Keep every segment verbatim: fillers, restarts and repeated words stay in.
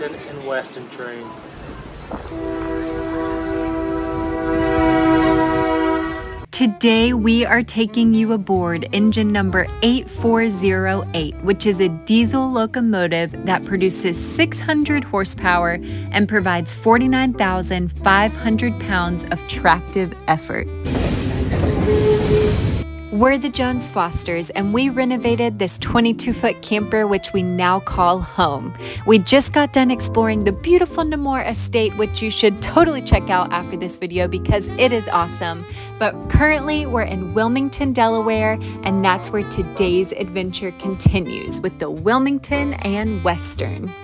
Wilmington and Western train. Today we are taking you aboard engine number eight four zero eight, which is a diesel locomotive that produces six hundred horsepower and provides forty-nine thousand five hundred pounds of tractive effort. We're the Jones Fosters, and we renovated this twenty-two foot camper, which we now call home. We just got done exploring the beautiful Nemours Estate, which you should totally check out after this video because it is awesome. But currently, we're in Wilmington, Delaware, and that's where today's adventure continues with the Wilmington and Western.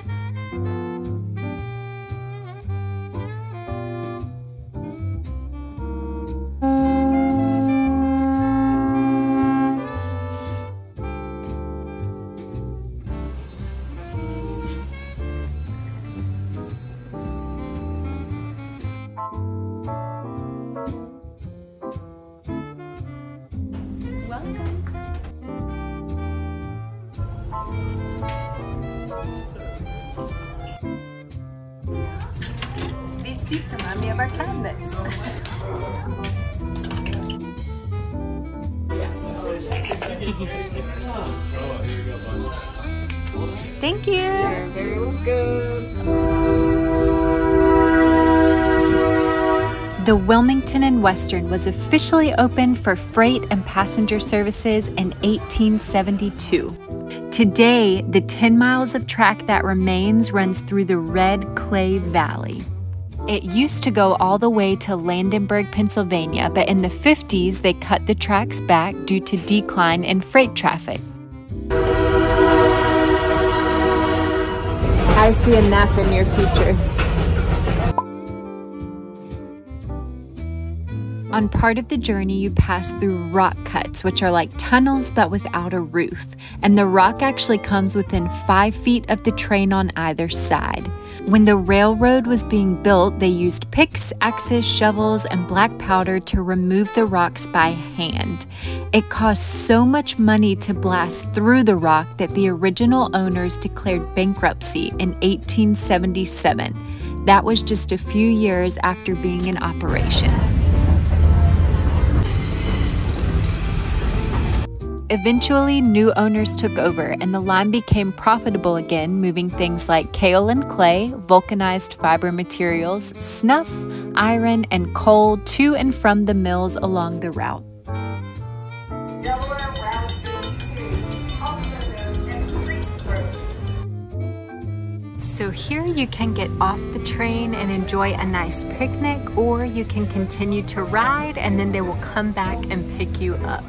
These seats remind me of our cabinets. Thank you. You're very welcome. The Wilmington and Western was officially opened for freight and passenger services in eighteen seventy-two. Today, the ten miles of track that remains runs through the Red Clay Valley. It used to go all the way to Landenberg, Pennsylvania, but in the fifties, they cut the tracks back due to decline in freight traffic. I see a nap in your future. On part of the journey, you pass through rock cuts, which are like tunnels but without a roof, and the rock actually comes within five feet of the train on either side. When the railroad was being built, they used picks, axes, shovels, and black powder to remove the rocks by hand. It cost so much money to blast through the rock that the original owners declared bankruptcy in eighteen seventy-seven. That was just a few years after being in operation. Eventually, new owners took over, and the line became profitable again, moving things like shale and clay, vulcanized fiber materials, snuff, iron, and coal to and from the mills along the route. So here you can get off the train and enjoy a nice picnic, or you can continue to ride, and then they will come back and pick you up.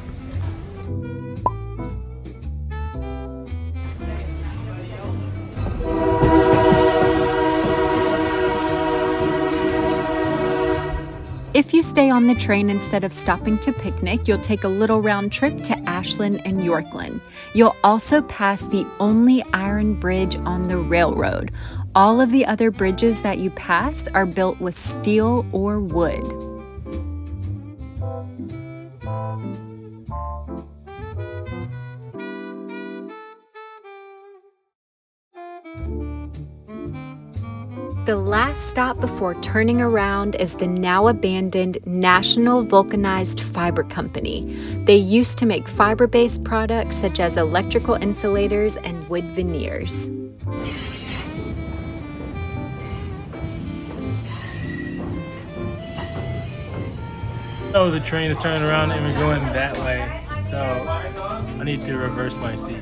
If you stay on the train instead of stopping to picnic, you'll take a little round trip to Ashland and Yorkland. You'll also pass the only iron bridge on the railroad. All of the other bridges that you passed are built with steel or wood. The last stop before turning around is the now abandoned National Vulcanized Fiber Company. They used to make fiber-based products such as electrical insulators and wood veneers. So the train is turning around and we're going that way, so I need to reverse my seat.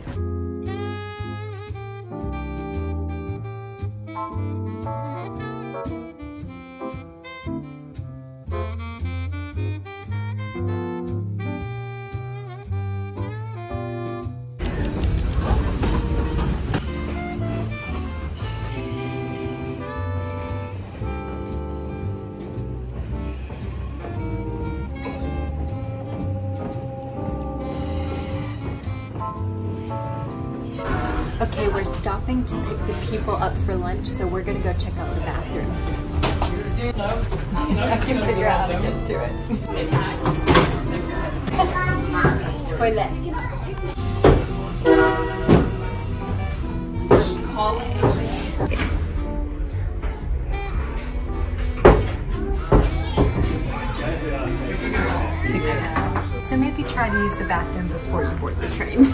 Okay, we're stopping to pick the people up for lunch, so we're gonna go check out the bathroom. I can figure out how to get to it. Toilet. So maybe try to use the bathroom before you board the train.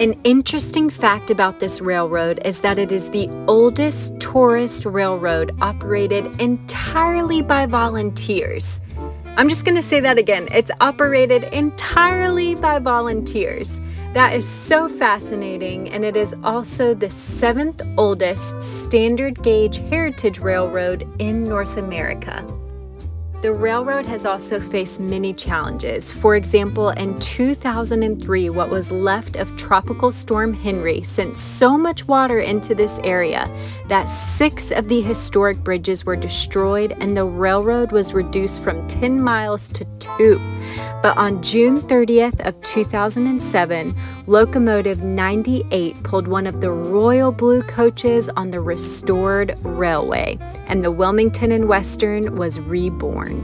An interesting fact about this railroad is that it is the oldest tourist railroad operated entirely by volunteers. I'm just gonna say that again. It's operated entirely by volunteers. That is so fascinating, and it is also the seventh oldest standard gauge heritage railroad in North America. The railroad has also faced many challenges. For example, in two thousand three, what was left of Tropical Storm Henry sent so much water into this area that six of the historic bridges were destroyed and the railroad was reduced from ten miles to two. But on June thirtieth of two thousand seven, Locomotive ninety-eight pulled one of the Royal Blue coaches on the restored railway, and the Wilmington and Western was reborn.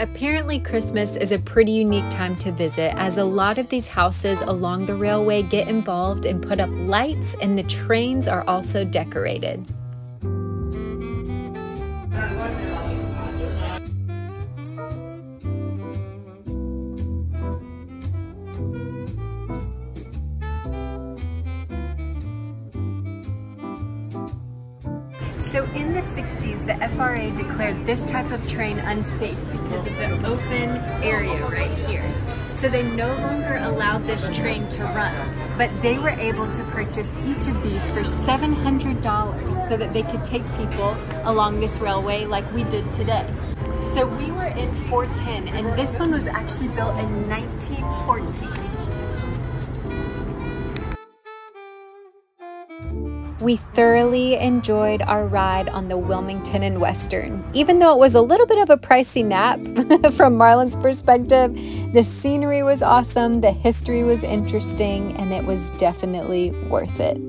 Apparently, Christmas is a pretty unique time to visit, as a lot of these houses along the railway get involved and put up lights, and the trains are also decorated. So in the sixties, the F R A declared this type of train unsafe because of the open area right here. So they no longer allowed this train to run, but they were able to purchase each of these for seven hundred dollars so that they could take people along this railway like we did today. So we were in four ten, and this one was actually built in nineteen fourteen. We thoroughly enjoyed our ride on the Wilmington and Western. Even though it was a little bit of a pricey nap from Marlin's perspective, the scenery was awesome, the history was interesting, and it was definitely worth it.